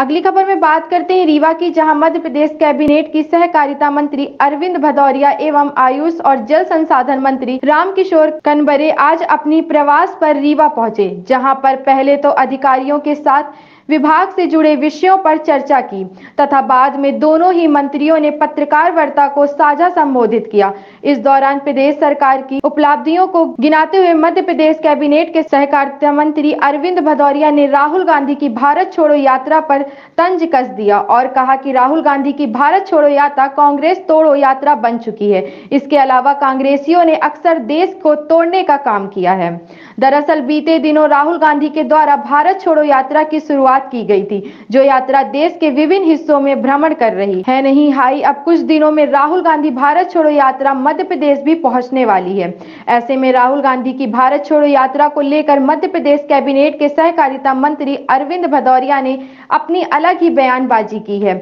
अगली खबर में बात करते हैं रीवा की, जहां मध्य प्रदेश कैबिनेट की सहकारिता मंत्री अरविंद भदौरिया एवं आयुष और जल संसाधन मंत्री रामकिशोर कनबरे आज अपनी प्रवास पर रीवा पहुंचे, जहां पर पहले तो अधिकारियों के साथ विभाग से जुड़े विषयों पर चर्चा की तथा बाद में दोनों ही मंत्रियों ने पत्रकार वार्ता को साझा संबोधित किया। इस दौरान प्रदेश सरकार की उपलब्धियों को गिनाते हुए मध्य प्रदेश कैबिनेट के सहकारिता मंत्री अरविंद भदौरिया ने राहुल गांधी की भारत छोड़ो यात्रा पर तंज कस दिया और कहा कि राहुल गांधी की भारत छोड़ो यात्रा कांग्रेस तोड़ो यात्रा बन चुकी है। इसके अलावा कांग्रेसियों ने अक्सर देश को तोड़ने का काम किया है। दरअसल बीते दिनों राहुल गांधी के द्वारा भारत छोड़ो यात्रा की शुरुआत की गई थी, जो यात्रा देश के विभिन्न हिस्सों में भ्रमण कर रही है। नहीं हाई, अब कुछ दिनों में राहुल गांधी भारत छोड़ो यात्रा मध्य प्रदेश भी पहुंचने वाली है। ऐसे में राहुल गांधी की भारत छोड़ो यात्रा को लेकर मध्य प्रदेश कैबिनेट के सहकारिता मंत्री अरविंद भदौरिया ने अपनी अलग ही बयानबाजी की है,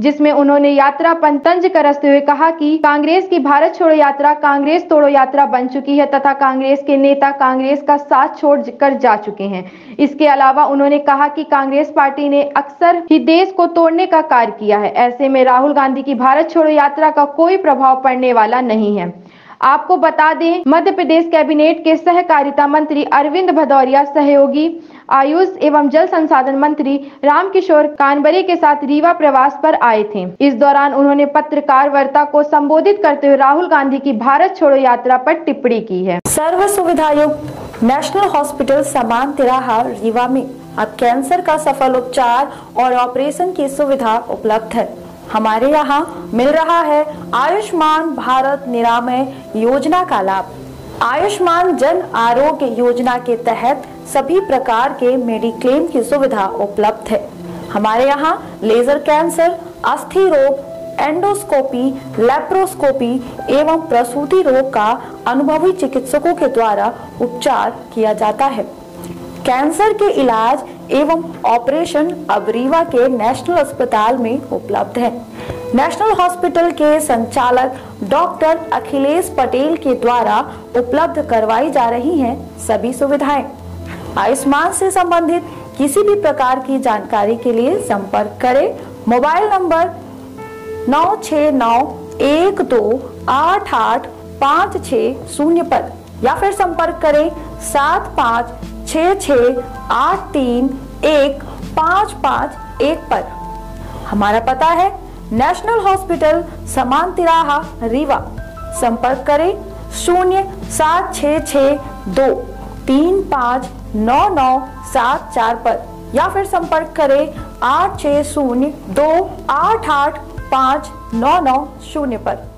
जिसमें उन्होंने यात्रा पर तंज कसते हुए कहा कि कांग्रेस की भारत छोड़ो यात्रा कांग्रेस तोड़ो यात्रा बन चुकी है तथा कांग्रेस के नेता कांग्रेस का साथ छोड़ कर जा चुके हैं। इसके अलावा उन्होंने कहा कि कांग्रेस पार्टी ने अक्सर ही देश को तोड़ने का कार्य किया है। ऐसे में राहुल गांधी की भारत छोड़ो यात्रा का कोई प्रभाव पड़ने वाला नहीं है। आपको बता दें, मध्य प्रदेश कैबिनेट के सहकारिता मंत्री अरविंद भदौरिया सहयोगी आयुष एवं जल संसाधन मंत्री रामकिशोर कनबरे के साथ रीवा प्रवास पर आए थे। इस दौरान उन्होंने पत्रकार वार्ता को संबोधित करते हुए राहुल गांधी की भारत छोड़ो यात्रा पर टिप्पणी की है। सर्व सुविधा युक्त नेशनल हॉस्पिटल समान तिराहा रीवा में अब कैंसर का सफल उपचार और ऑपरेशन की सुविधा उपलब्ध है। हमारे यहाँ मिल रहा है आयुष्मान भारत निरामय योजना का लाभ। आयुष्मान जन आरोग्य योजना के तहत सभी प्रकार के मेडिक्लेम की सुविधा उपलब्ध है। हमारे यहाँ लेजर कैंसर, अस्थि रोग, एंडोस्कोपी, लेप्रोस्कोपी एवं प्रसूति रोग का अनुभवी चिकित्सकों के द्वारा उपचार किया जाता है। कैंसर के इलाज एवं ऑपरेशन अब रीवा के नेशनल अस्पताल में उपलब्ध है। नेशनल हॉस्पिटल के संचालक डॉक्टर अखिलेश पटेल के द्वारा उपलब्ध करवाई जा रही हैं सभी सुविधाएं। आयुष्मान से संबंधित किसी भी प्रकार की जानकारी के लिए संपर्क करें मोबाइल नंबर 9691288560 पर या फिर संपर्क करें 7566831551 पर। हमारा पता है नेशनल हॉस्पिटल समान तिराहा रीवा। संपर्क करें 07662359974 पर या फिर संपर्क करें 8602885990 पर।